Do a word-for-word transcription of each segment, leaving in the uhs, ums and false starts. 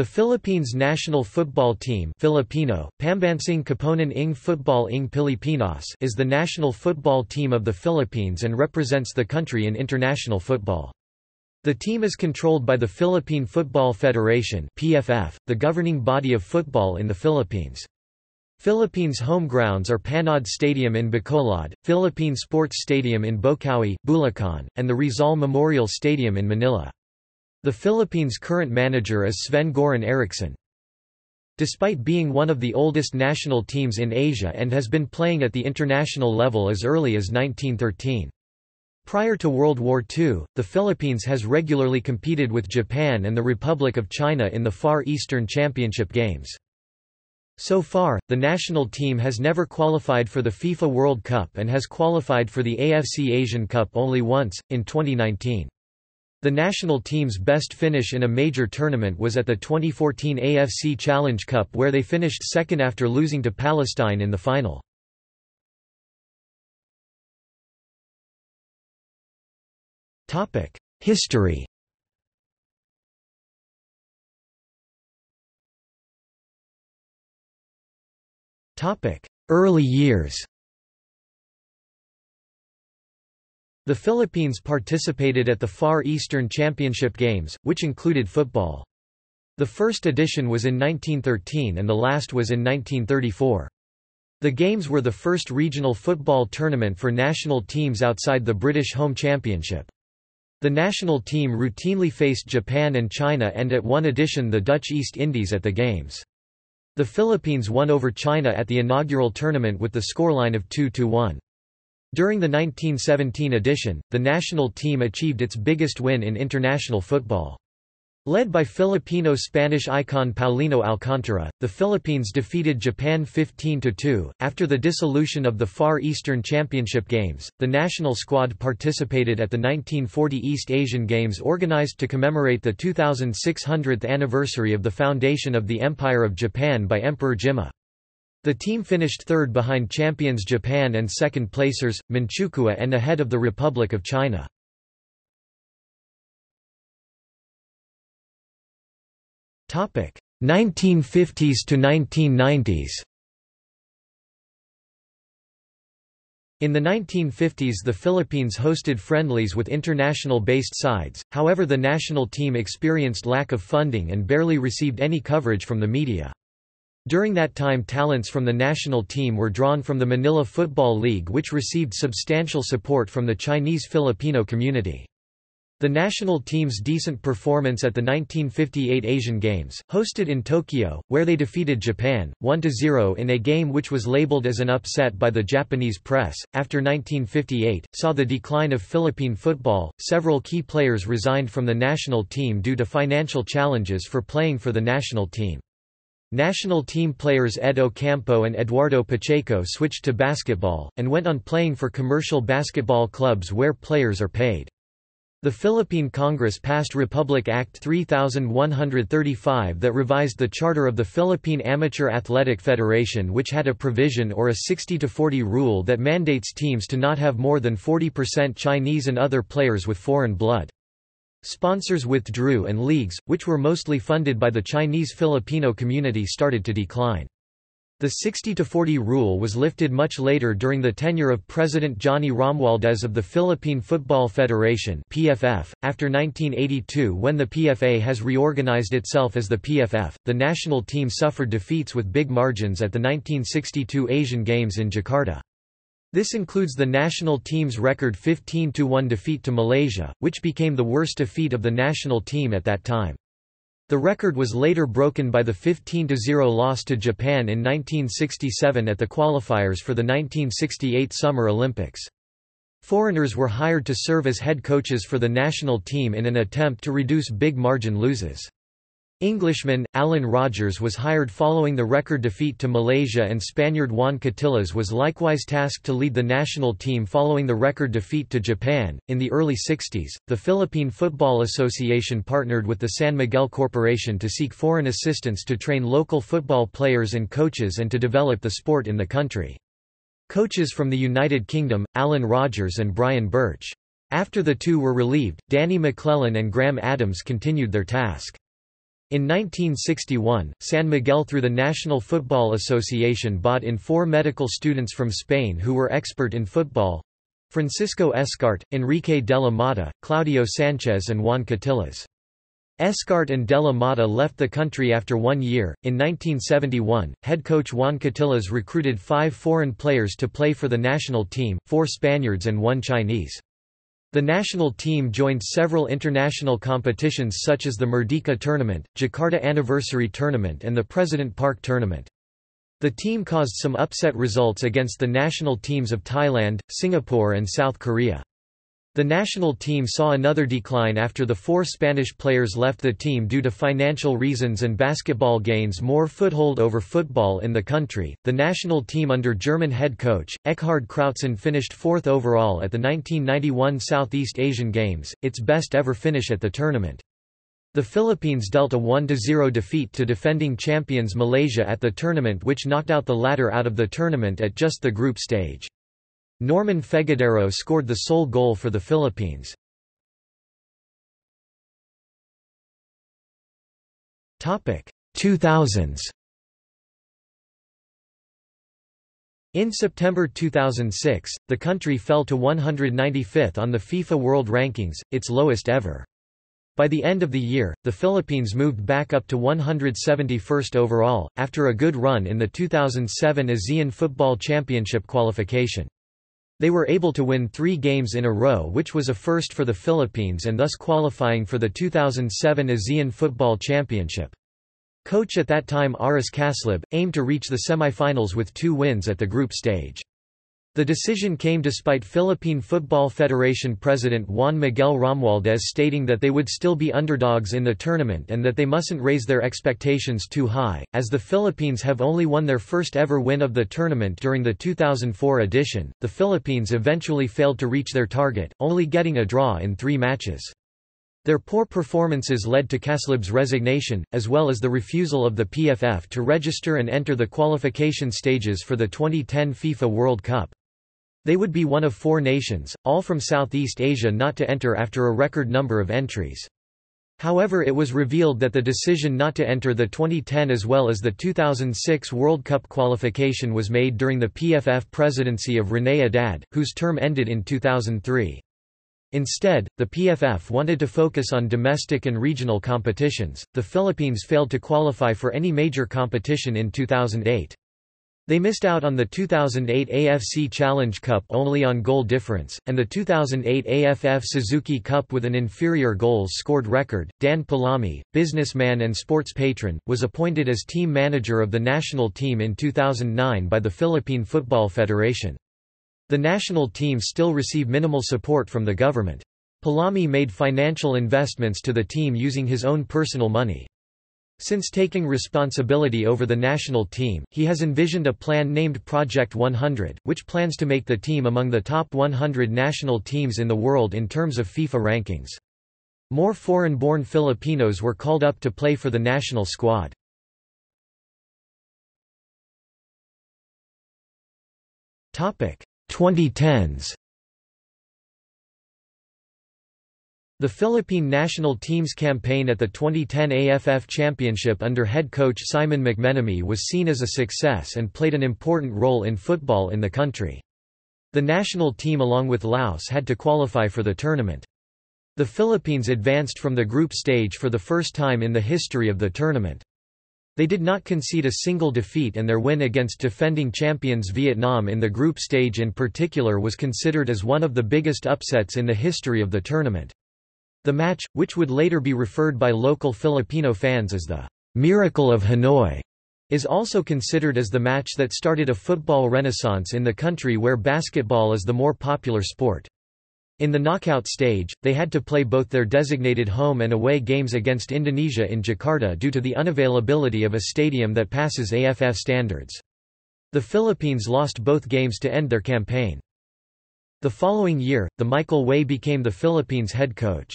The Philippines national football team Filipino, Pambansang Kaponan ng Football ng Pilipinas is the national football team of the Philippines and represents the country in international football. The team is controlled by the Philippine Football Federation (P F F), the governing body of football in the Philippines. Philippines' home grounds are Panaad Stadium in Bacolod, Philippine Sports Stadium in Bocaue, Bulacan, and the Rizal Memorial Stadium in Manila. The Philippines' current manager is Sven-Göran Eriksson. Despite being one of the oldest national teams in Asia and has been playing at the international level as early as nineteen thirteen. Prior to World War Two, the Philippines has regularly competed with Japan and the Republic of China in the Far Eastern Championship Games. So far, the national team has never qualified for the FIFA World Cup and has qualified for the A F C Asian Cup only once, in twenty nineteen. The national team's best finish in a major tournament was at the twenty fourteen A F C Challenge Cup, where they finished second after losing to Palestine in the final. Topic: History. Topic: Early years. The Philippines participated at the Far Eastern Championship Games, which included football. The first edition was in nineteen thirteen and the last was in nineteen thirty-four. The games were the first regional football tournament for national teams outside the British Home Championship. The national team routinely faced Japan and China and at one edition the Dutch East Indies at the games. The Philippines won over China at the inaugural tournament with the scoreline of two to one. During the nineteen seventeen edition, the national team achieved its biggest win in international football. Led by Filipino-Spanish icon Paulino Alcantara, the Philippines defeated Japan fifteen to two. After the dissolution of the Far Eastern Championship Games, the national squad participated at the nineteen forty East Asian Games organized to commemorate the two thousand six hundredth anniversary of the foundation of the Empire of Japan by Emperor Jimmu. The team finished third behind champions Japan and second placers, Manchukuo, and ahead of the Republic of China. nineteen fifties to nineteen nineties. In the nineteen fifties the Philippines hosted friendlies with international-based sides, however the national team experienced lack of funding and barely received any coverage from the media. During that time talents from the national team were drawn from the Manila Football League, which received substantial support from the Chinese Filipino community. The national team's decent performance at the nineteen fifty-eight Asian Games, hosted in Tokyo, where they defeated Japan, one to zero in a game which was labeled as an upset by the Japanese press, after nineteen fifty-eight, saw the decline of Philippine football. Several key players resigned from the national team due to financial challenges for playing for the national team. National team players Ed Ocampo and Eduardo Pacheco switched to basketball, and went on playing for commercial basketball clubs where players are paid. The Philippine Congress passed Republic Act thirty-one thirty-five that revised the charter of the Philippine Amateur Athletic Federation, which had a provision or a sixty to forty rule that mandates teams to not have more than forty percent Chinese and other players with foreign blood. Sponsors withdrew and leagues, which were mostly funded by the Chinese Filipino community, started to decline. The sixty to forty rule was lifted much later during the tenure of President Johnny Romualdez of the Philippine Football Federation (P F F). After nineteen eighty-two, when the P F A has reorganized itself as the P F F, the national team suffered defeats with big margins at the nineteen sixty-two Asian Games in Jakarta. This includes the national team's record fifteen to one defeat to Malaysia, which became the worst defeat of the national team at that time. The record was later broken by the fifteen to zero loss to Japan in nineteen sixty-seven at the qualifiers for the nineteen sixty-eight Summer Olympics. Foreigners were hired to serve as head coaches for the national team in an attempt to reduce big margin losses. Englishman, Alan Rogers was hired following the record defeat to Malaysia, and Spaniard Juan Cutillas was likewise tasked to lead the national team following the record defeat to Japan. In the early sixties, the Philippine Football Association partnered with the San Miguel Corporation to seek foreign assistance to train local football players and coaches and to develop the sport in the country. Coaches from the United Kingdom, Alan Rogers and Brian Birch. After the two were relieved, Danny McClellan and Graham Adams continued their task. In nineteen sixty-one, San Miguel through the National Football Association bought in four medical students from Spain who were expert in football: Francisco Escart, Enrique de la Mata, Claudio Sanchez and Juan Cutillas. Escart and de la Mata left the country after one year. In nineteen seventy-one, head coach Juan Cutillas recruited five foreign players to play for the national team, four Spaniards and one Chinese. The national team joined several international competitions such as the Merdeka Tournament, Jakarta Anniversary Tournament and the President Park Tournament. The team caused some upset results against the national teams of Thailand, Singapore and South Korea. The national team saw another decline after the four Spanish players left the team due to financial reasons, and basketball gains more foothold over football in the country. The national team under German head coach Eckhard Krautzen finished fourth overall at the nineteen ninety-one Southeast Asian Games, its best ever finish at the tournament. The Philippines dealt a one to zero defeat to defending champions Malaysia at the tournament, which knocked out the latter out of the tournament at just the group stage. Norman Fegadero scored the sole goal for the Philippines. two thousands. In September two thousand six, the country fell to one hundred ninety-fifth on the FIFA World Rankings, its lowest ever. By the end of the year, the Philippines moved back up to one hundred seventy-first overall, after a good run in the two thousand seven ASEAN Football Championship qualification. They were able to win three games in a row, which was a first for the Philippines and thus qualifying for the two thousand seven ASEAN Football Championship. Coach at that time Aris Caslib aimed to reach the semi-finals with two wins at the group stage. The decision came despite Philippine Football Federation President Juan Miguel Romualdez stating that they would still be underdogs in the tournament and that they mustn't raise their expectations too high, as the Philippines have only won their first ever win of the tournament during the two thousand four edition. The Philippines eventually failed to reach their target, only getting a draw in three matches. Their poor performances led to Caslib's resignation, as well as the refusal of the P F F to register and enter the qualification stages for the twenty ten FIFA World Cup. They would be one of four nations, all from Southeast Asia, not to enter after a record number of entries. However, it was revealed that the decision not to enter the twenty ten as well as the two thousand six World Cup qualification was made during the P F F presidency of Rene Haddad, whose term ended in two thousand three. Instead, the P F F wanted to focus on domestic and regional competitions. The Philippines failed to qualify for any major competition in two thousand eight. They missed out on the two thousand eight A F C Challenge Cup only on goal difference, and the two thousand eight A F F Suzuki Cup with an inferior goals scored record. Dan Palami, businessman and sports patron, was appointed as team manager of the national team in two thousand nine by the Philippine Football Federation. The national team still receive minimal support from the government. Palami made financial investments to the team using his own personal money. Since taking responsibility over the national team, he has envisioned a plan named Project one hundred, which plans to make the team among the top one hundred national teams in the world in terms of FIFA rankings. More foreign-born Filipinos were called up to play for the national squad. twenty tens. The Philippine national team's campaign at the twenty ten A F F Championship under head coach Simon McMenemy was seen as a success and played an important role in football in the country. The national team along with Laos had to qualify for the tournament. The Philippines advanced from the group stage for the first time in the history of the tournament. They did not concede a single defeat, and their win against defending champions Vietnam in the group stage in particular was considered as one of the biggest upsets in the history of the tournament. The match, which would later be referred by local Filipino fans as the "Miracle of Hanoi", is also considered as the match that started a football renaissance in the country where basketball is the more popular sport. In the knockout stage, they had to play both their designated home and away games against Indonesia in Jakarta due to the unavailability of a stadium that passes A F F standards. The Philippines lost both games to end their campaign. The following year, the Michael Way became the Philippines head coach.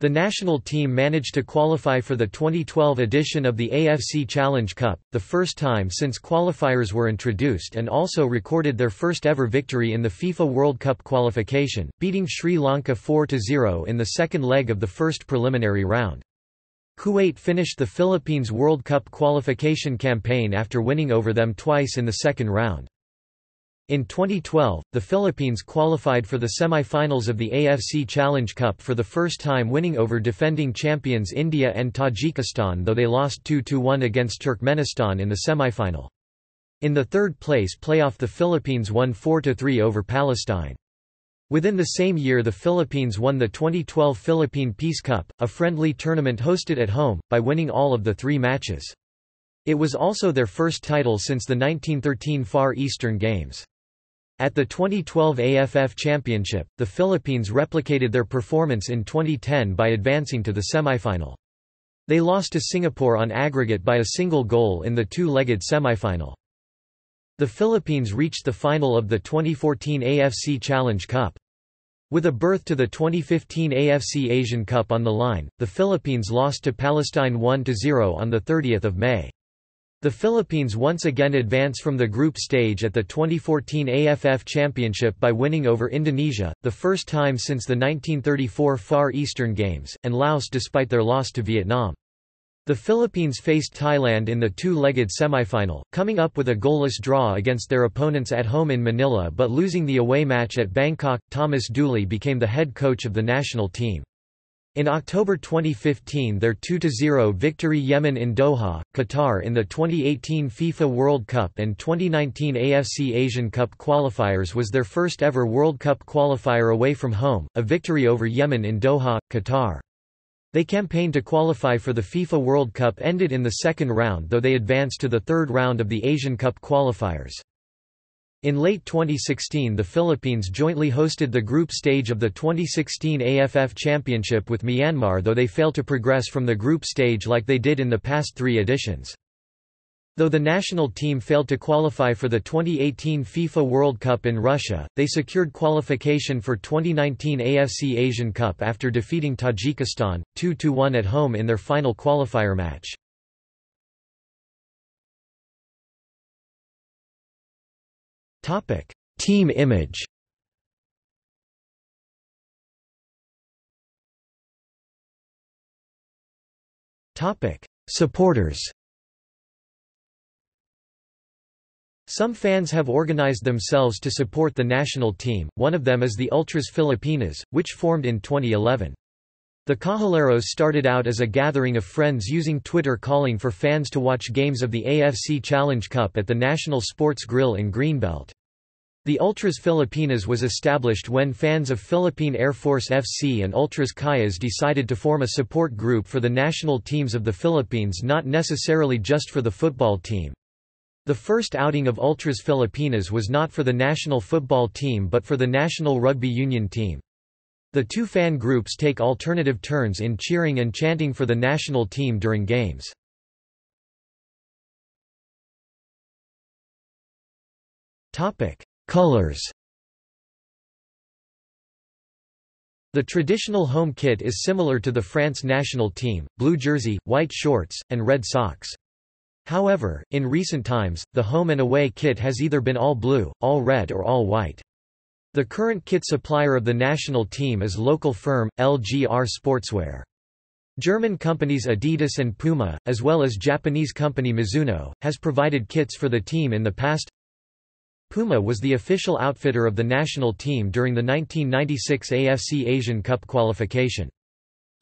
The national team managed to qualify for the twenty twelve edition of the A F C Challenge Cup, the first time since qualifiers were introduced, and also recorded their first ever victory in the FIFA World Cup qualification, beating Sri Lanka four to zero in the second leg of the first preliminary round. Kuwait finished the Philippines World Cup qualification campaign after winning over them twice in the second round. In twenty twelve, the Philippines qualified for the semi-finals of the A F C Challenge Cup for the first time, winning over defending champions India and Tajikistan, though they lost two to one against Turkmenistan in the semi-final. In the third place playoff, the Philippines won four to three over Palestine. Within the same year, the Philippines won the twenty twelve Philippine Peace Cup, a friendly tournament hosted at home, by winning all of the three matches. It was also their first title since the nineteen thirteen Far Eastern Games. At the twenty twelve A F F Championship, the Philippines replicated their performance in twenty ten by advancing to the semifinal. They lost to Singapore on aggregate by a single goal in the two-legged semifinal. The Philippines reached the final of the twenty fourteen A F C Challenge Cup. With a berth to the twenty fifteen A F C Asian Cup on the line, the Philippines lost to Palestine one to zero on the thirtieth of May. The Philippines once again advance from the group stage at the twenty fourteen A F F Championship by winning over Indonesia, the first time since the nineteen thirty-four Far Eastern Games, and Laos despite their loss to Vietnam. The Philippines faced Thailand in the two-legged semifinal, coming up with a goalless draw against their opponents at home in Manila but losing the away match at Bangkok. Thomas Dooley became the head coach of the national team. In October twenty fifteen, their two to zero victory Yemen in Doha, Qatar in the twenty eighteen FIFA World Cup and twenty nineteen A F C Asian Cup qualifiers was their first ever World Cup qualifier away from home, a victory over Yemen in Doha, Qatar. They campaigned to qualify for the FIFA World Cup, ended in the second round though they advanced to the third round of the Asian Cup qualifiers. In late twenty sixteen, the Philippines jointly hosted the group stage of the twenty sixteen A F F Championship with Myanmar, though they failed to progress from the group stage like they did in the past three editions. Though the national team failed to qualify for the twenty eighteen FIFA World Cup in Russia, they secured qualification for twenty nineteen A F C Asian Cup after defeating Tajikistan, two to one at home in their final qualifier match. Team image. Supporters. Some fans have organized themselves to support the national team, one of them is the Ultras Filipinas, which formed in twenty eleven. The Cajaleros started out as a gathering of friends using Twitter calling for fans to watch games of the A F C Challenge Cup at the National Sports Grill in Greenbelt. The Ultras Filipinas was established when fans of Philippine Air Force F C and Ultras Cayas decided to form a support group for the national teams of the Philippines, not necessarily just for the football team. The first outing of Ultras Filipinas was not for the national football team but for the national rugby union team. The two fan groups take alternative turns in cheering and chanting for the national team during games. Topic: Colors. The traditional home kit is similar to the France national team: blue jersey, white shorts, and red socks. However, in recent times, the home and away kit has either been all blue, all red, or all white. The current kit supplier of the national team is local firm, L G R Sportswear. German companies Adidas and Puma, as well as Japanese company Mizuno, has provided kits for the team in the past. Puma was the official outfitter of the national team during the nineteen ninety-six A F C Asian Cup qualification.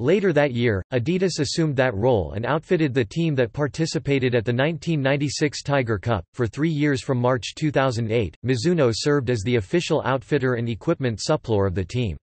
Later that year, Adidas assumed that role and outfitted the team that participated at the nineteen ninety-six Tiger Cup. For three years from March two thousand eight, Mizuno served as the official outfitter and equipment supplier of the team.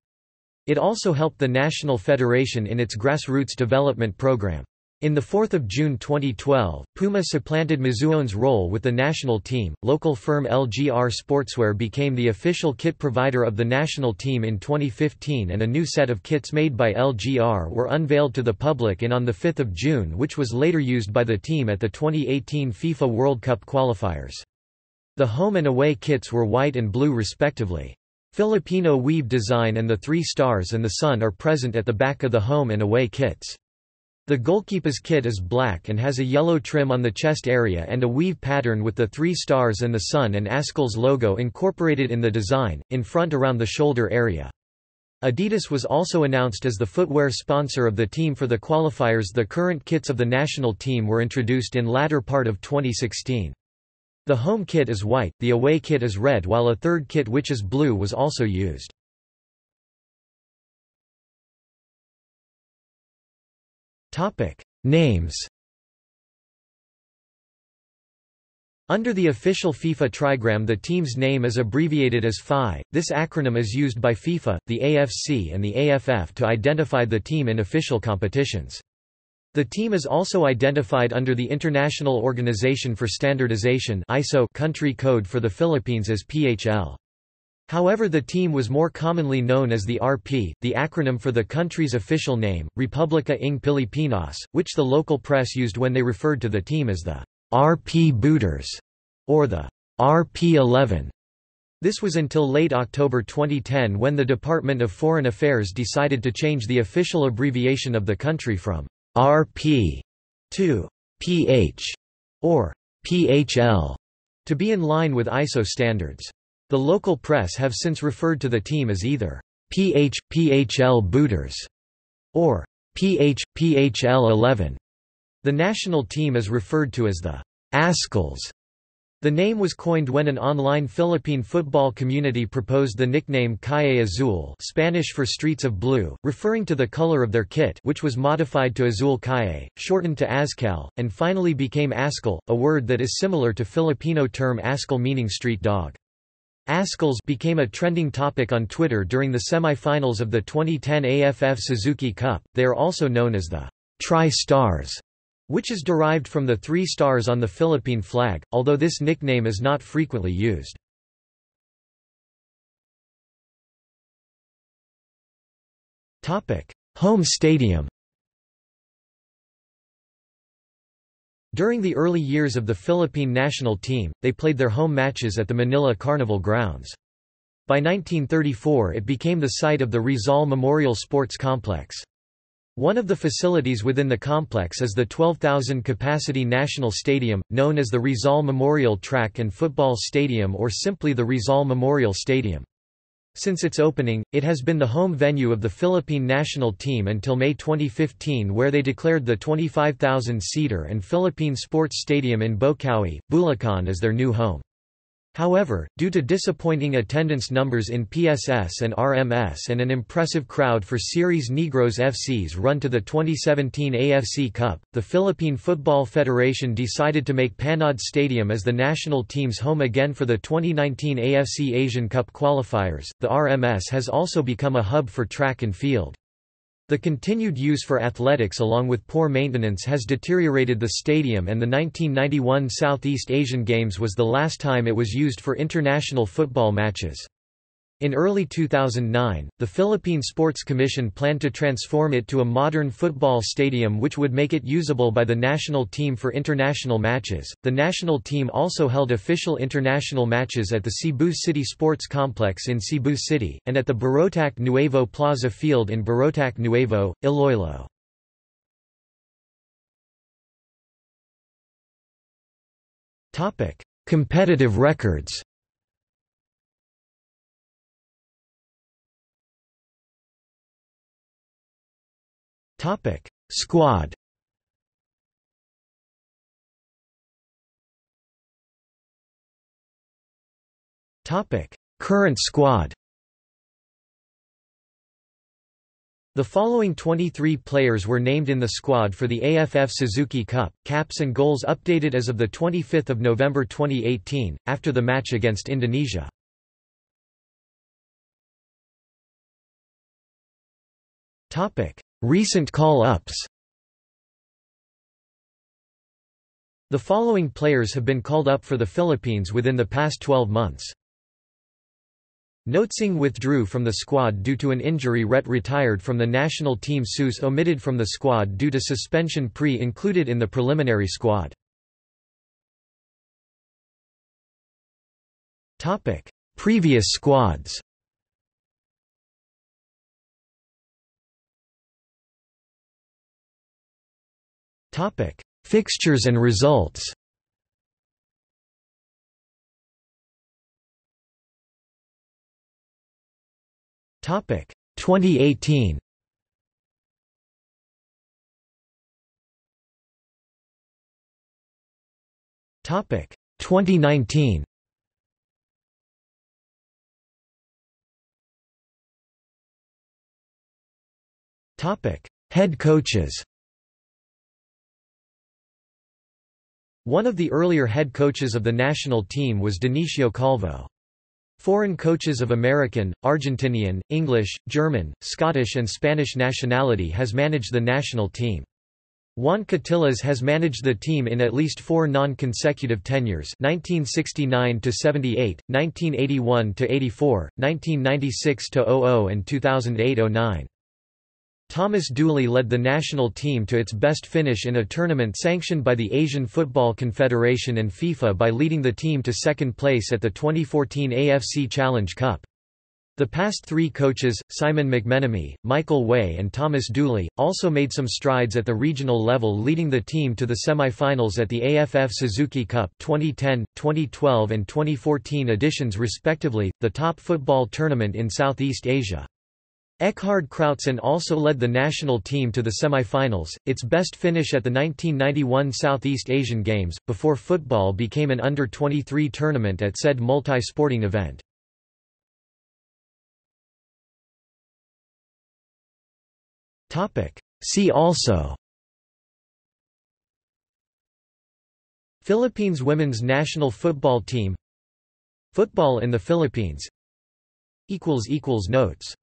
It also helped the National Federation in its grassroots development program. In the fourth of June twenty twelve, Puma supplanted Mizuno's role with the national team. Local firm L G R Sportswear became the official kit provider of the national team in twenty fifteen, and a new set of kits made by L G R were unveiled to the public in on the fifth of June, which was later used by the team at the twenty eighteen FIFA World Cup qualifiers. The home and away kits were white and blue respectively. Filipino weave design and the three stars and the sun are present at the back of the home and away kits. The goalkeeper's kit is black and has a yellow trim on the chest area and a weave pattern with the three stars and the sun and ASCAL's logo incorporated in the design, in front around the shoulder area. Adidas was also announced as the footwear sponsor of the team for the qualifiers. The current kits of the national team were introduced in latter part of twenty sixteen. The home kit is white, the away kit is red, while a third kit which is blue was also used. Topic: Names. Under the official FIFA trigram, the team's name is abbreviated as F I. This acronym is used by FIFA, the A F C and the A F F to identify the team in official competitions. The team is also identified under the International Organization for Standardization I S O country code for the Philippines as P H L. However, the team was more commonly known as the R P, the acronym for the country's official name, Republica ng Pilipinas, which the local press used when they referred to the team as the R P Booters, or the R P eleven. This was until late October twenty ten when the Department of Foreign Affairs decided to change the official abbreviation of the country from R P to P H, or P H L, to be in line with I S O standards. The local press have since referred to the team as either P H, P H L Booters, or P H, P H L eleven. The national team is referred to as the Askels. The name was coined when an online Philippine football community proposed the nickname Calle Azul, Spanish for Streets of Blue, referring to the color of their kit, which was modified to Azul Calle, shortened to Azcal, and finally became Askal, a word that is similar to Filipino term Askal meaning street dog. Askals became a trending topic on Twitter during the semi-finals of the twenty ten A F F Suzuki Cup. They are also known as the Tri-Stars, which is derived from the three stars on the Philippine flag, although this nickname is not frequently used. Home stadium. During the early years of the Philippine national team, they played their home matches at the Manila Carnival grounds. By nineteen thirty-four it became the site of the Rizal Memorial Sports Complex. One of the facilities within the complex is the twelve thousand capacity National Stadium, known as the Rizal Memorial Track and Football Stadium or simply the Rizal Memorial Stadium. Since its opening, it has been the home venue of the Philippine national team until May twenty fifteen, where they declared the twenty-five thousand seater and Philippine Sports Stadium in Bocaue, Bulacan as their new home. However, due to disappointing attendance numbers in P S S and R M S and an impressive crowd for Series Negros F C's run to the twenty seventeen A F C Cup, the Philippine Football Federation decided to make Panaad Stadium as the national team's home again for the twenty nineteen A F C Asian Cup qualifiers. The R M S has also become a hub for track and field. The continued use for athletics along with poor maintenance has deteriorated the stadium, and the nineteen ninety-one Southeast Asian Games was the last time it was used for international football matches. In early two thousand nine, the Philippine Sports Commission planned to transform it to a modern football stadium which would make it usable by the national team for international matches. The national team also held official international matches at the Cebu City Sports Complex in Cebu City, and at the Barotac Nuevo Plaza Field in Barotac Nuevo, Iloilo. Competitive records. Topic: Squad. Topic: Current squad. The following twenty-three players were named in the squad for the A F F Suzuki Cup. Caps and goals updated as of the twenty-fifth of November twenty eighteen after the match against Indonesia. Topic: Recent call-ups. The following players have been called up for the Philippines within the past twelve months. Notsing withdrew from the squad due to an injury. Ret retired from the national team. Seuss omitted from the squad due to suspension. Pre included in the preliminary squad. Topic: Previous squads. Topic: Fixtures and results. Topic: twenty eighteen. Topic twenty nineteen. Topic head coaches. One of the earlier head coaches of the national team was Dionisio Calvo. Foreign coaches of American, Argentinian, English, German, Scottish and Spanish nationality has managed the national team. Juan Cutillas has managed the team in at least four non-consecutive tenures: nineteen sixty-nine to seventy-eight, nineteen eighty-one to eighty-four, nineteen ninety-six to oh oh and two thousand eight oh nine. Thomas Dooley led the national team to its best finish in a tournament sanctioned by the Asian Football Confederation and FIFA by leading the team to second place at the twenty fourteen A F C Challenge Cup. The past three coaches, Simon McMenemy, Michael Way and Thomas Dooley, also made some strides at the regional level, leading the team to the semi-finals at the A F F Suzuki Cup twenty ten, twenty twelve and twenty fourteen editions respectively, the top football tournament in Southeast Asia. Eckhard Krautzen also led the national team to the semi-finals, its best finish at the nineteen ninety-one Southeast Asian Games, before football became an under twenty-three tournament at said multi-sporting event. See also: Philippines women's national football team, Football in the Philippines. Notes